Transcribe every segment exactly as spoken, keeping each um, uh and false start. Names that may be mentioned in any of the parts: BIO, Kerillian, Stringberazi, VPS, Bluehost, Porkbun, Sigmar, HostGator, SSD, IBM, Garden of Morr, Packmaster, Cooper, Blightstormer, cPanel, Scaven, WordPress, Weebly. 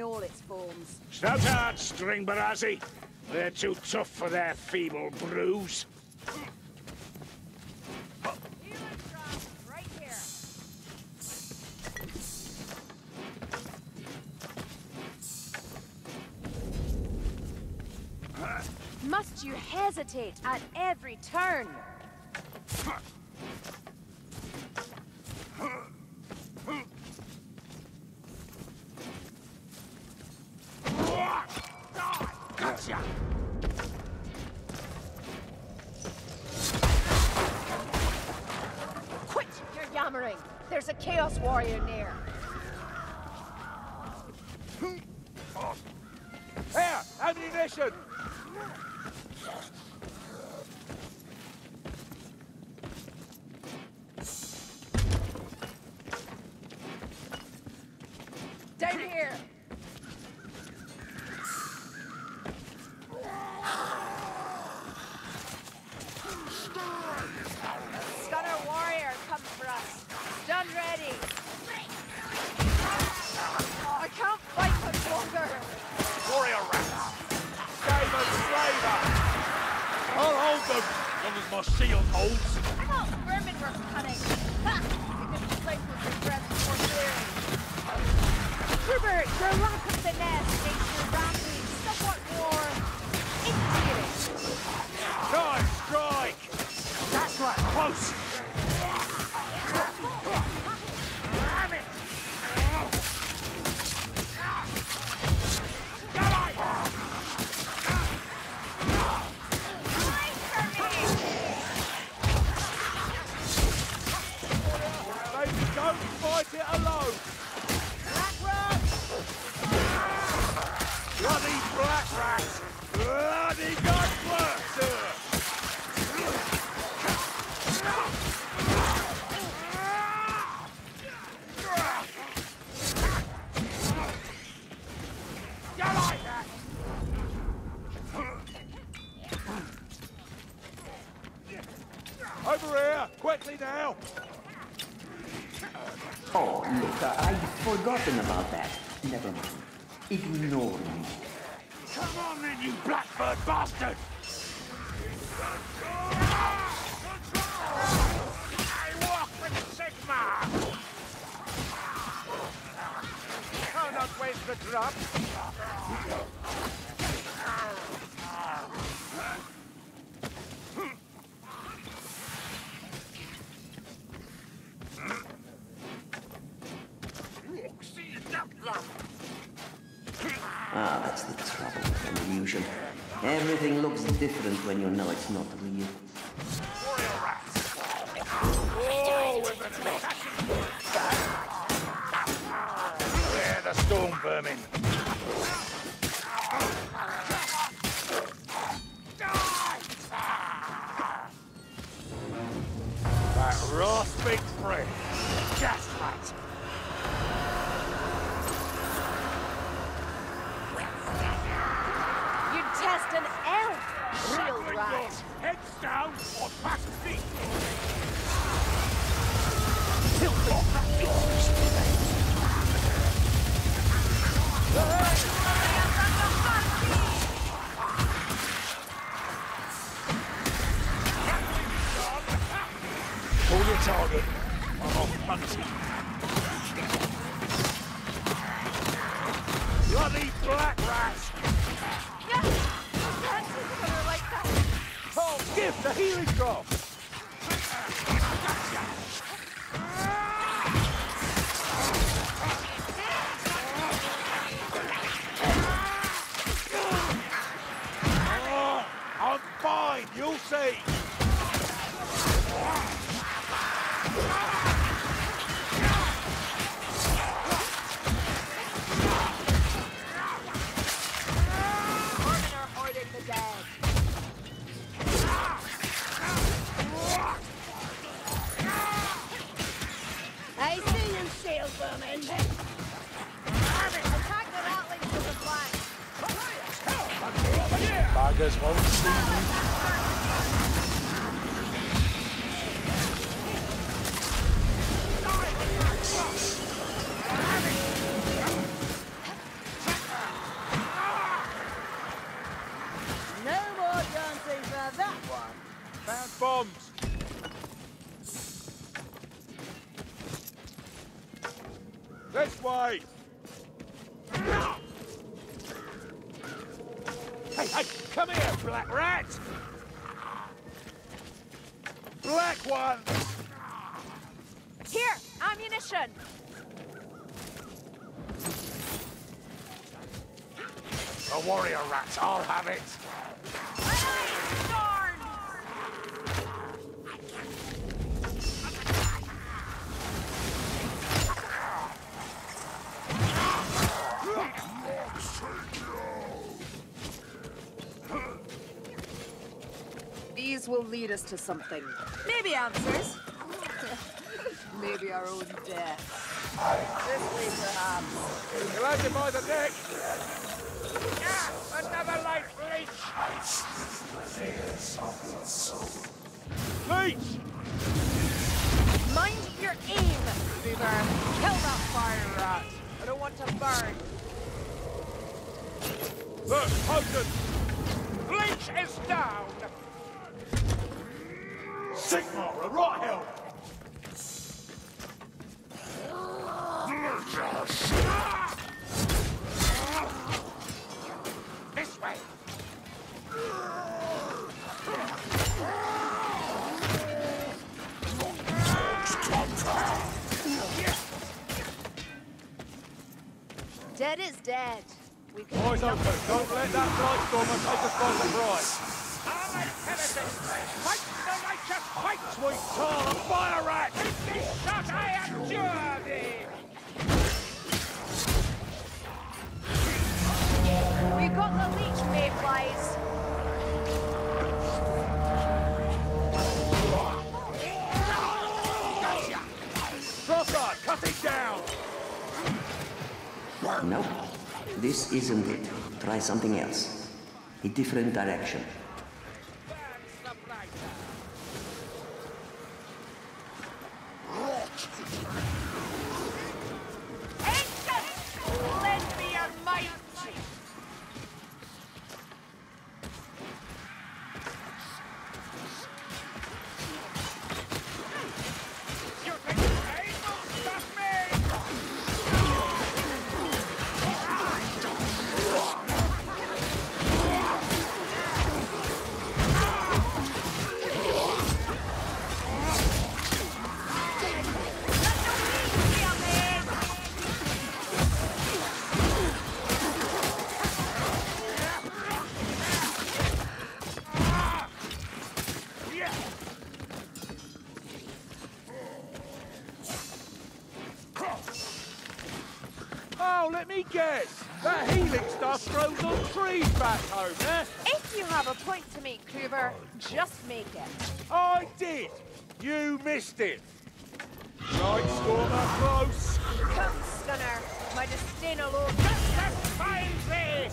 in all its forms. Stout hard, Stringberazi. They're too tough for their feeble brews. Must you hesitate at every turn? Gotcha! Quit your yammering! There's a Chaos Warrior near. Here! Ammunition! Down here. Scunner warrior come for us. Done ready. I can't fight much longer. Warrior rats. Scaven slaver. I'll hold them as long as my shield holds. I thought vermin were cunning. Ha! You can play with your breath before clearing. Cooper, your lack of finesse makes your rampage somewhat more intimidating. Time strike! That's right, close! Damn it! Come on! Fly for me! Baby, don't fight it alone! Bloody black rats! Bloody godblaster! You like that? Over here! Quickly now! Oh, look, I've forgotten about that. Never mind. Ignore me. Come on then, you blackbird bastard! I walk with Sigmar! Cannot waste the drop! Ah, that's the trouble with an illusion. Everything looks different when you know it's not real. Warrior rats! Oh, with an assassin! They're the storm vermin. That rasping bread. Just right. Just an elf! Shield right! Heads down or back feet! Kill the fucking pull your target! I'm off punching! Bloody black rats! Give the healing drop! Oh, I'm fine, you'll see! Ordener ordered the dead. Vermin. Attack the ratlings with the flag. Buggers won't see me. hey, come here, black rat! Black one! Here, ammunition! A warrior rat, I'll have it! Will lead us to something. Maybe answers. Maybe our own death. This way, perhaps. You had to buy the deck. Yeah, another life leech. Leech! Mind your aim, Cooper. Kill that fire rat. I don't want to burn. Look, potion. Leech is down. Sigmar, a right help! This way! Dead is dead. We can Eyes open, don't let that Blightstormer take us by surprise. Fight, sweet tall, fire rat! With this shot, I am Jordy! We got the leech, Mayflies! Gotcha! Crossard, cut it down! No, this isn't it. Try something else. A different direction. Guess. That healing stuff throws all trees back home, eh? If you have a point to make, Cooper, just make it. I did! You missed it! Blightstormer close! Come, Stunner! My disdain alone just finds it!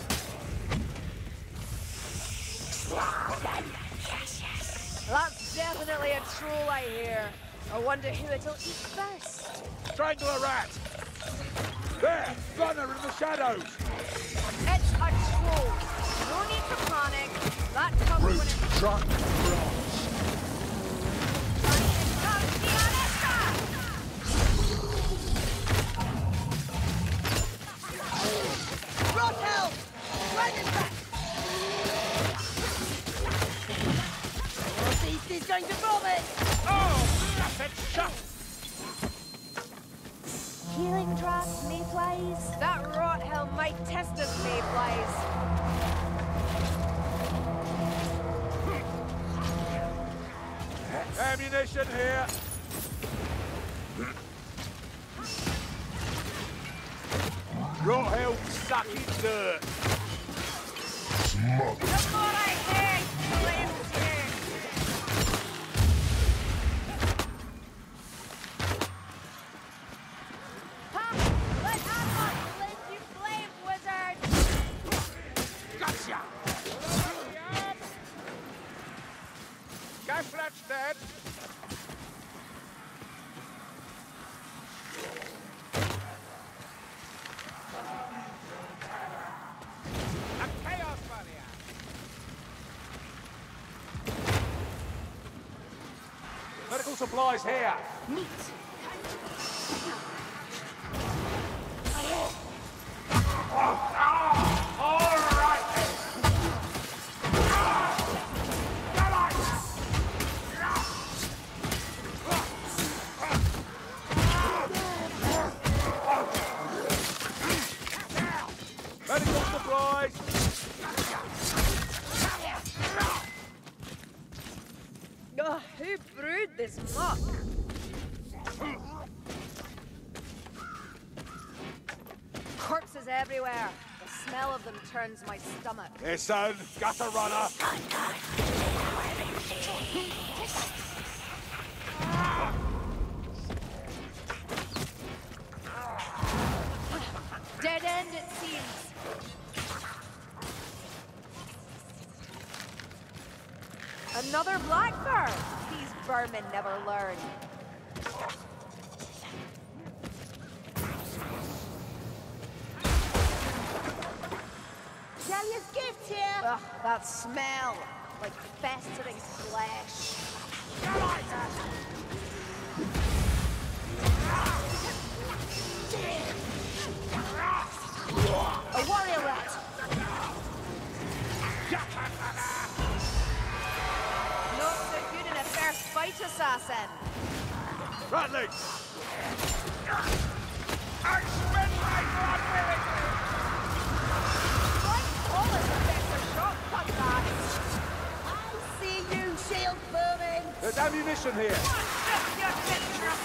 That's definitely a troll I hear. I wonder who it'll eat first. Strangle a rat! There! Gunner in the shadows! It's a troll. No need to panic. That comes Root, when it's... truck, bronze. And comes the Anessa! Rot help! Dragon's back! Oh, beast is going to vomit! Oh, that's shut! Healing draught, Mayflies. That rot hell might test us, Mayflies. Ammunition here. Rot hell sucking dirt. Smug. The more I hear, flames here. Supplies here. Meat. Oh, oh, all right. this muck? Corpses everywhere. The smell of them turns my stomach. Listen, got a runner. Dead end, it seems. Another blackbird! These vermin never learn. Gallius gift here! Ugh, that smell! Like festering flesh. A warrior rat! Fight assassin! Rattling! I spent my blood with it! Like all of the better shot comebacks! I see you, shield booming! There's ammunition here! Just your picture of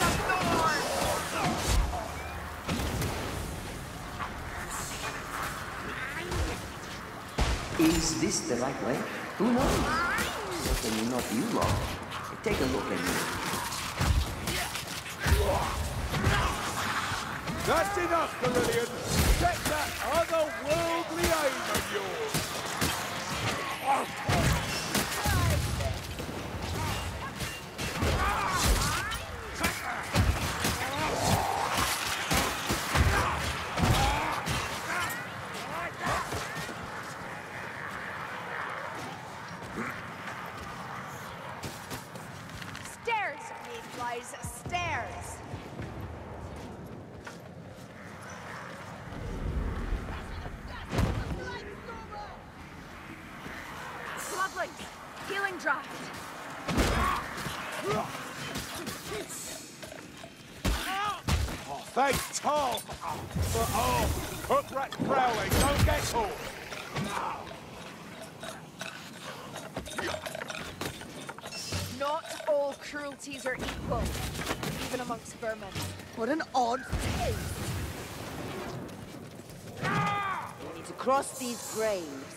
the door! Is this the right way? Who knows? Certainly not you, Lord. Take a look at me. That's enough, Kerillian. Get that otherworldly aim of yours. What an odd face! Ah! We need to cross these graves.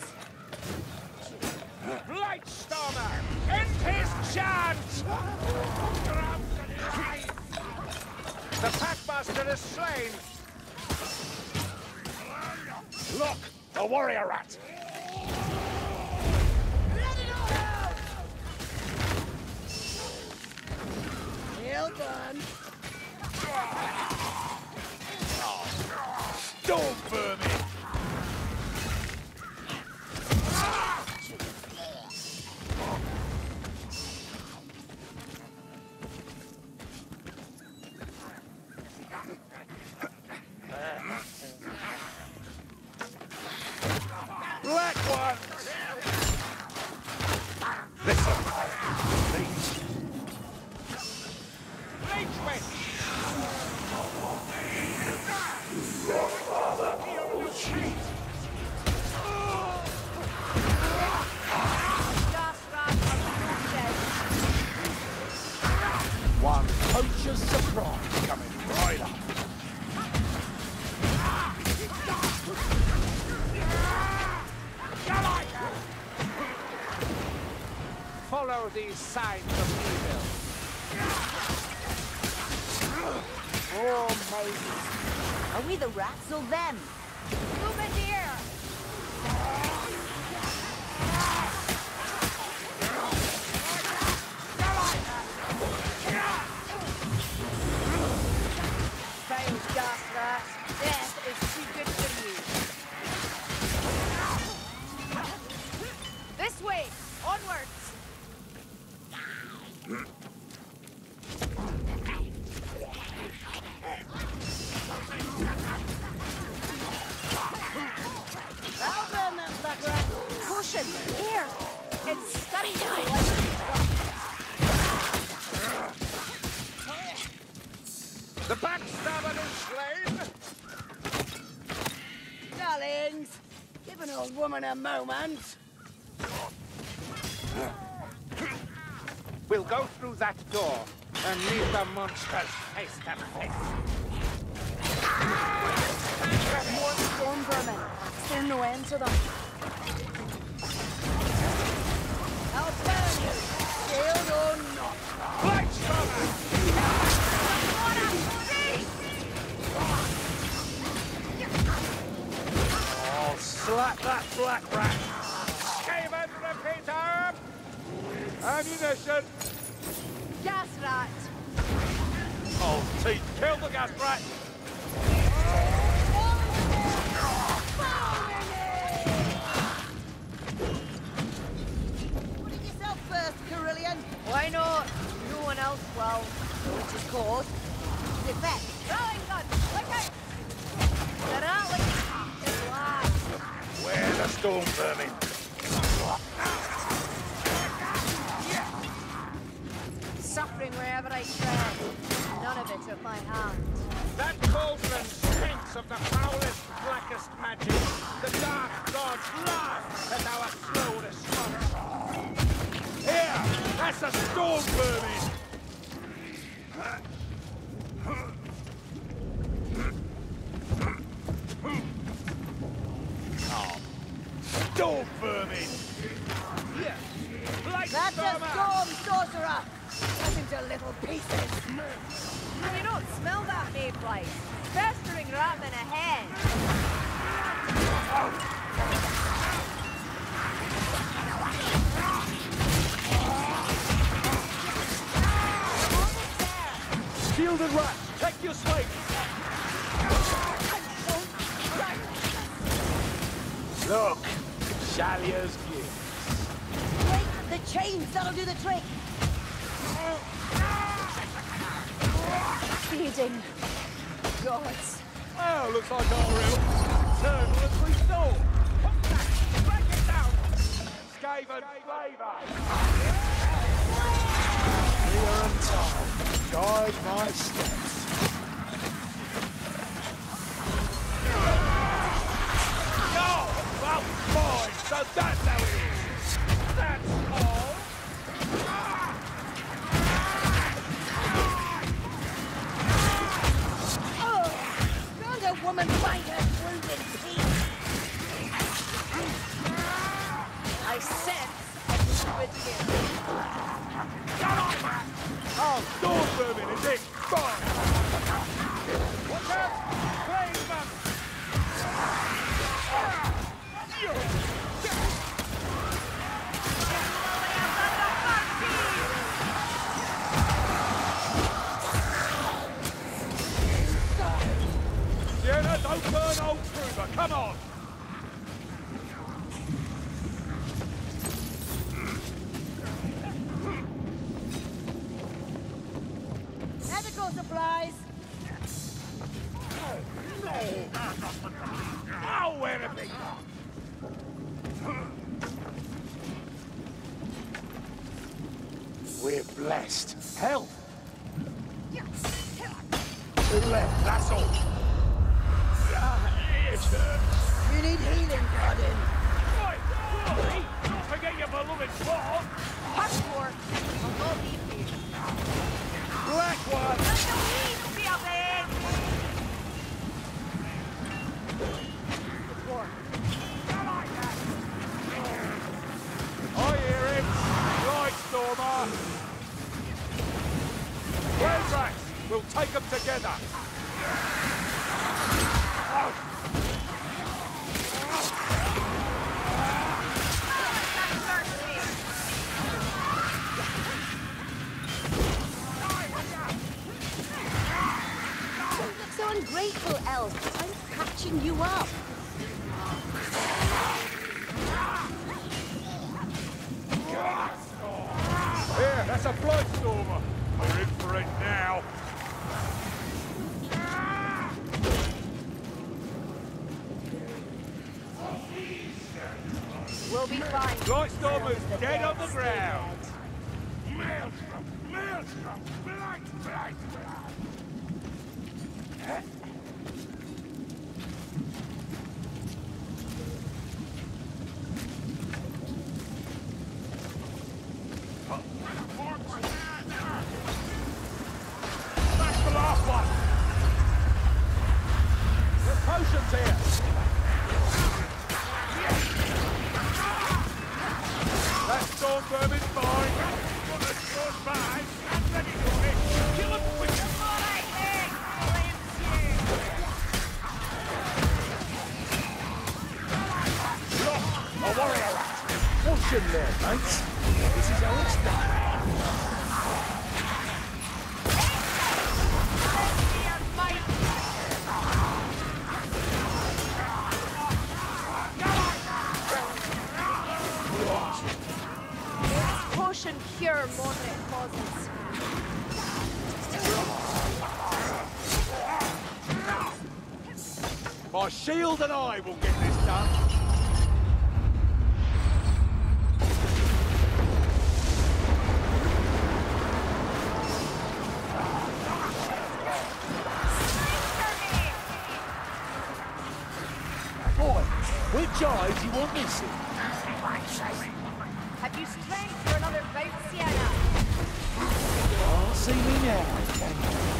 Blightstormer! End his chance! The Packmaster is slain! Look! The warrior rat! Let it all out! Well done! Don't burn me! Black one! Listen, please. Leech witch! One poacher's surprise coming right up. Follow these signs of evil. Oh, Moses. Are we the rats or them? A moment. We'll go through that door and leave the monsters face to face. More storm vermin. There's no end to them. I'll tell you, scaled or not. Blightstormer! Oh, slap that black rat! Scaven repeater! Ammunition! Gas rat! Oh, teeth! Kill the gas rat! Put it yourself first, Kerillian! Why not? No one else will. Which is cause. Defect! Throwing gun! Look out! They're out like it's alive! Where the storm vermin? Suffering wherever I tread. None of it's at my hand. That cauldron stinks of the foulest, blackest magic. The dark gods laugh at our slow response. Here! That's a storm vermin! Oh. Storm vermin! Yeah. That's a storm sorcerer! Cut into little pieces. You don't smell that mayfly. Festering rat in a hen. Shielded rat, take your slate. Look, Shalia's gifts. Wait, the chains, that'll do the trick. Bleeding gods. Oh, looks like our real turn as we stole. Come back, break it down. Scaven flavor. Here and time, guide my steps. No, well, fine. So that's how it is. That's all. Woman by her wounded feet. I sense I was with you. Shut up! Oh, storm vermin is it? Fine! Watch out! Flame up! Don't burn old Cooper, come on! Medical supplies! Oh, no! Now where have they gone? We're blessed. Help! To the left, that's all. You need healing, Garden. Right, right. Don't forget your beloved claw. Hush for it. I'll go leave you. Black one. Let the weed be up there. The floor. Come on, guys. I hear him. Blightstormer. Well, Rax, we'll take them together. Oh. Ungrateful elf, I'm catching you up. Here, that's a Blightstormer. We're in for it now. We'll be fine. Blightstormer's dead on the ground. Maelstrom, Maelstrom, Blight, Blight, Blight. Huh? My shield and I will get this done. Boy, which eyes you want missing? Have you strength for another bout, Sienna? Oh, see me now, thank you.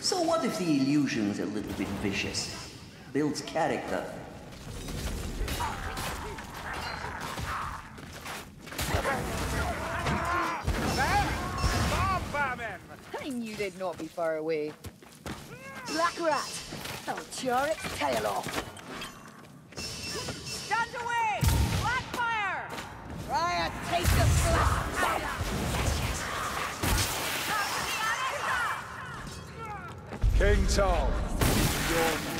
So what if the illusion's a little bit vicious? Builds character. They'd not be far away. Black rat! I'll tear its tail off. Stand away! Black fire! Try a taste of flesh out of King Tom, your